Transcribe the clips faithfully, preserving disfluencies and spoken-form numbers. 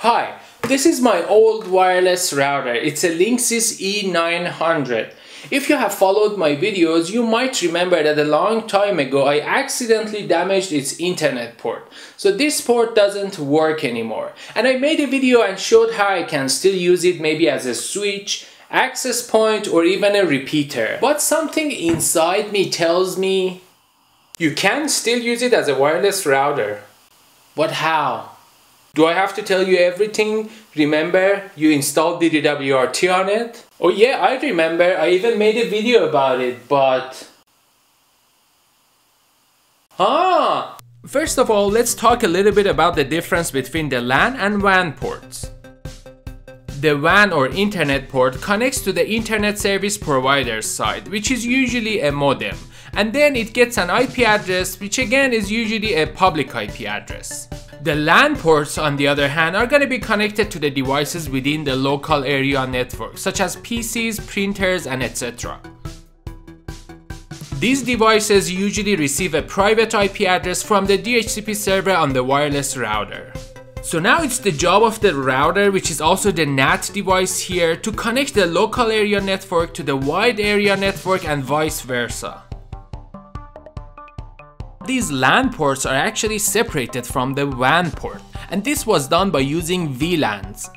Hi, this is my old wireless router. It's a Linksys E nine hundred. If you have followed my videos, you might remember that a long time ago I accidentally damaged its internet port. So this port doesn't work anymore. And I made a video and showed how I can still use it, maybe as a switch, access point, or even a repeater. But something inside me tells me you can still use it as a wireless router. But how? Do I have to tell you everything? Remember, you installed D D W R T on it? Oh yeah, I remember, I even made a video about it, but... Ah! First of all, let's talk a little bit about the difference between the LAN and W A N ports. The W A N or internet port connects to the internet service provider's side, which is usually a modem. And then it gets an I P address, which again is usually a public I P address. The LAN ports, on the other hand, are going to be connected to the devices within the local area network, such as P Cs, printers, and et cetera. These devices usually receive a private I P address from the D H C P server on the wireless router. So now it's the job of the router, which is also the N A T device here, to connect the local area network to the wide area network and vice versa. These LAN ports are actually separated from the W A N port, and this was done by using V LANs.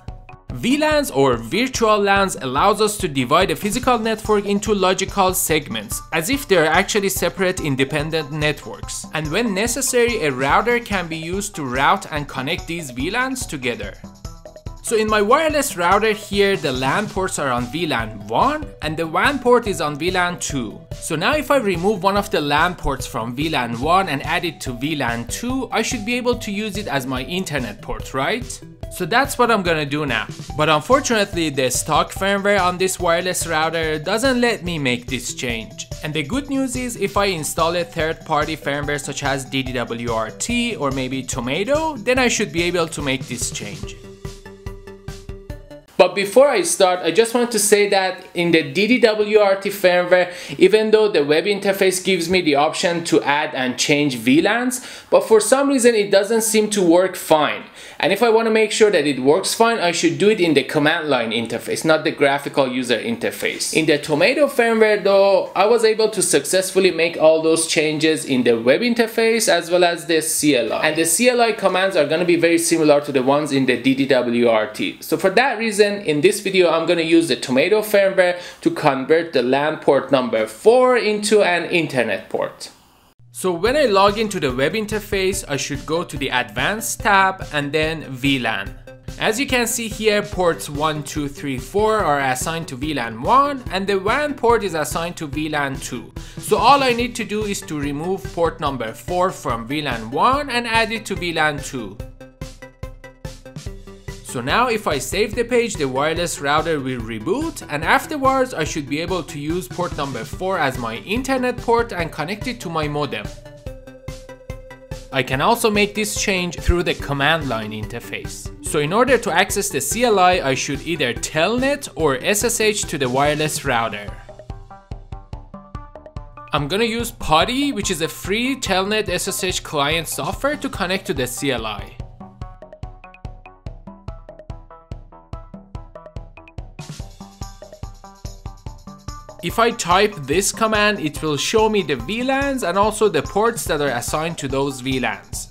V LANs or virtual LANs allows us to divide a physical network into logical segments, as if they are actually separate independent networks. And when necessary, a router can be used to route and connect these V LANs together. So in my wireless router here, the LAN ports are on V LAN one and the W A N port is on V LAN two. So now if I remove one of the LAN ports from V LAN one and add it to V LAN two, I should be able to use it as my internet port, right? So that's what I'm gonna do now. But unfortunately, the stock firmware on this wireless router doesn't let me make this change. And the good news is, if I install a third-party firmware such as D D W R T or maybe Tomato, then I should be able to make this change. But before I start, I just want to say that in the D D W R T firmware, even though the web interface gives me the option to add and change V LANs, but for some reason it doesn't seem to work fine. And if I want to make sure that it works fine, I should do it in the command line interface, not the graphical user interface. In the Tomato firmware though, I was able to successfully make all those changes in the web interface as well as the C L I. And the C L I commands are going to be very similar to the ones in the D D W R T. So for that reason, in this video, I'm going to use the Tomato firmware to convert the LAN port number four into an internet port. So when I log into the web interface, I should go to the Advanced tab and then V LAN. As you can see here, ports one, two, three, four are assigned to V LAN one and the W A N port is assigned to V LAN two. So all I need to do is to remove port number four from V LAN one and add it to V LAN two. So now if I save the page, the wireless router will reboot, and afterwards I should be able to use port number four as my internet port and connect it to my modem. I can also make this change through the command line interface. So in order to access the C L I, I should either telnet or S S H to the wireless router. I'm gonna use PuTTY, which is a free telnet S S H client software, to connect to the C L I. If I type this command, it will show me the V LANs and also the ports that are assigned to those V LANs.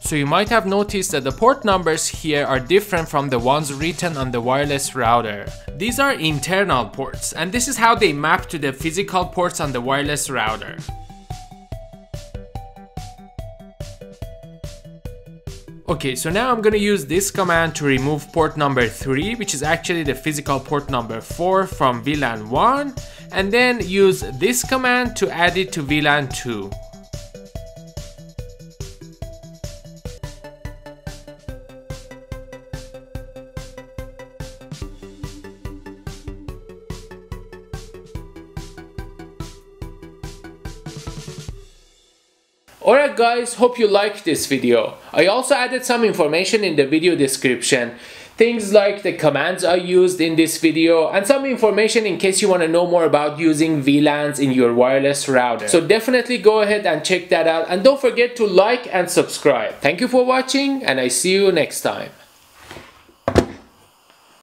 So you might have noticed that the port numbers here are different from the ones written on the wireless router. These are internal ports, and this is how they map to the physical ports on the wireless router. Okay, so now I'm gonna use this command to remove port number three, which is actually the physical port number four, from V LAN one, and then use this command to add it to V LAN two. Alright guys, hope you liked this video. I also added some information in the video description. Things like the commands I used in this video and some information in case you want to know more about using V LANs in your wireless router. So definitely go ahead and check that out, and don't forget to like and subscribe. Thank you for watching, and I see you next time.